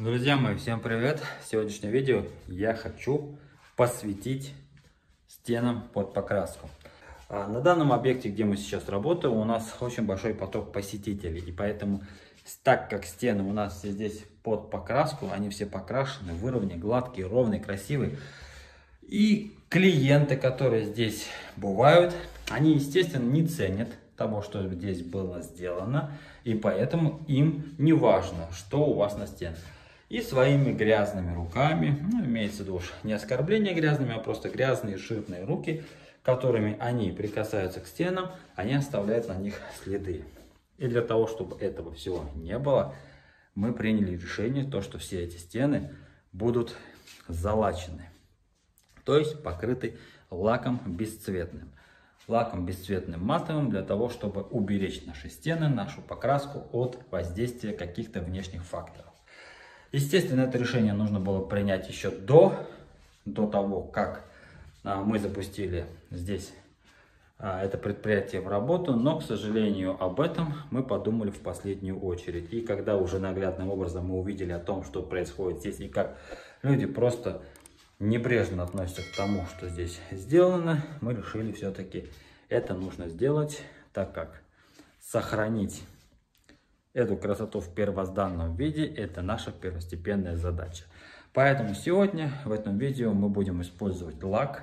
Друзья мои, всем привет! В сегодняшнем видео я хочу посвятить стенам под покраску. На данном объекте, где мы сейчас работаем, у нас очень большой поток посетителей. И поэтому, так как стены у нас все здесь под покраску, они все покрашены, выровнены, гладкие, ровные, красивые. И клиенты, которые здесь бывают, они, естественно, не ценят того, что здесь было сделано. И поэтому им не важно, что у вас на стенах. И своими грязными руками, имеется в виду уж не оскорбление грязными, а просто грязные жирные руки, которыми они прикасаются к стенам, они оставляют на них следы. И для того, чтобы этого всего не было, мы приняли решение, то, что все эти стены будут залачены. То есть покрыты лаком бесцветным. Лаком бесцветным матовым, для того, чтобы уберечь наши стены, нашу покраску от воздействия каких-то внешних факторов. Естественно, это решение нужно было принять еще до того, как мы запустили здесь это предприятие в работу, но, к сожалению, об этом мы подумали в последнюю очередь. И когда уже наглядным образом мы увидели о том, что происходит здесь, и как люди просто небрежно относятся к тому, что здесь сделано, мы решили все-таки это нужно сделать, так как сохранить эту красоту в первозданном виде — это наша первостепенная задача. Поэтому сегодня в этом видео мы будем использовать лак,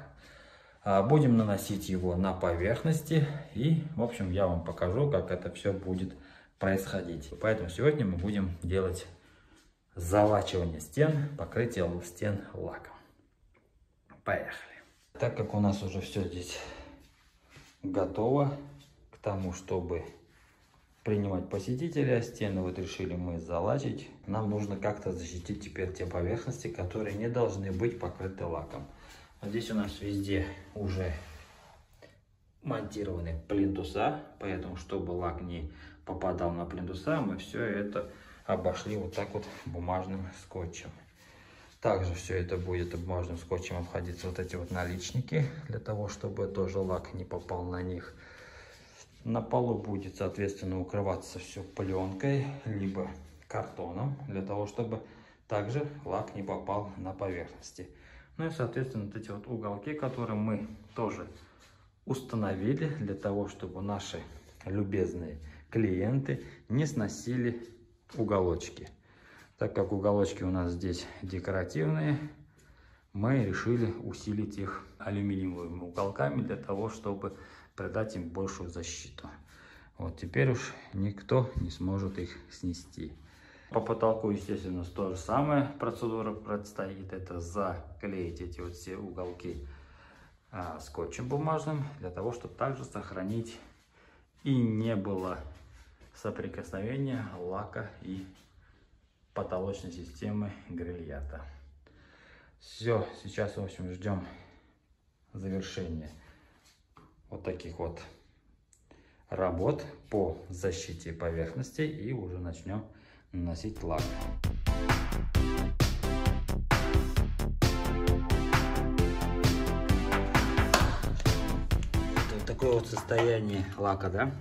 будем наносить его на поверхности, и, в общем, я вам покажу, как это все будет происходить. Поэтому сегодня мы будем делать залачивание стен, покрытие стен лаком. Поехали. Так как у нас уже все здесь готово к тому, чтобы принимать посетителя, стены вот решили мы залачить. Нам нужно как-то защитить теперь те поверхности, которые не должны быть покрыты лаком. Вот здесь у нас везде уже монтированы плинтуса, поэтому, чтобы лак не попадал на плинтуса, мы все это обошли вот так вот бумажным скотчем. Также все это будет бумажным скотчем обходиться вот эти вот наличники, для того, чтобы тоже лак не попал на них. На полу будет, соответственно, укрываться все пленкой, либо картоном, для того, чтобы также лак не попал на поверхности. Ну и, соответственно, вот эти вот уголки, которые мы тоже установили, для того, чтобы наши любезные клиенты не сносили уголочки. Так как уголочки у нас здесь декоративные, мы решили усилить их алюминиевыми уголками, для того, чтобы придать им большую защиту. Вот теперь уж никто не сможет их снести. По потолку, естественно, то же самое процедура предстоит. Это заклеить эти вот все уголки скотчем бумажным, для того, чтобы также сохранить и не было соприкосновения лака и потолочной системы грильята. Все, сейчас, в общем, ждем завершения вот таких вот работ по защите поверхности, и уже начнем наносить лак. Вот такое вот состояние лака, да?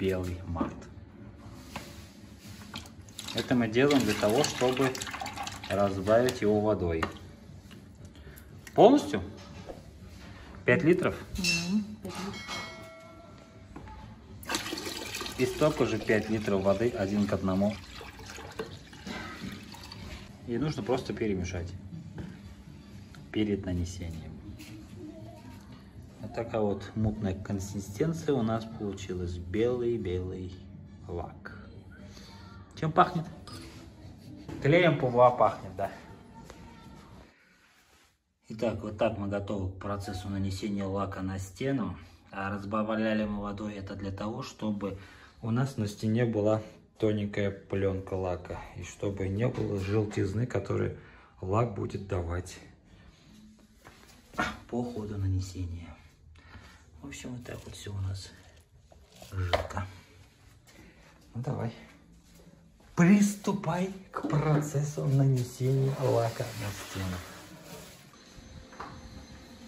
Белый мат. Это мы делаем для того, чтобы разбавить его водой. Полностью? 5 литров? 5 литров. И столько же 5 литров воды один к одному. И нужно просто перемешать перед нанесением. Вот такая вот мутная консистенция у нас получилась. Белый-белый лак. Чем пахнет? Клеем ПВА пахнет, да. Итак, вот так мы готовы к процессу нанесения лака на стену. А разбавляли мы водой это для того, чтобы у нас на стене была тоненькая пленка лака. И чтобы не было желтизны, которую лак будет давать по ходу нанесения. В общем, вот так вот все у нас жидко. Ну давай. Приступай к процессу нанесения лака на стену.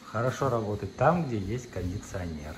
Хорошо работает там, где есть кондиционер.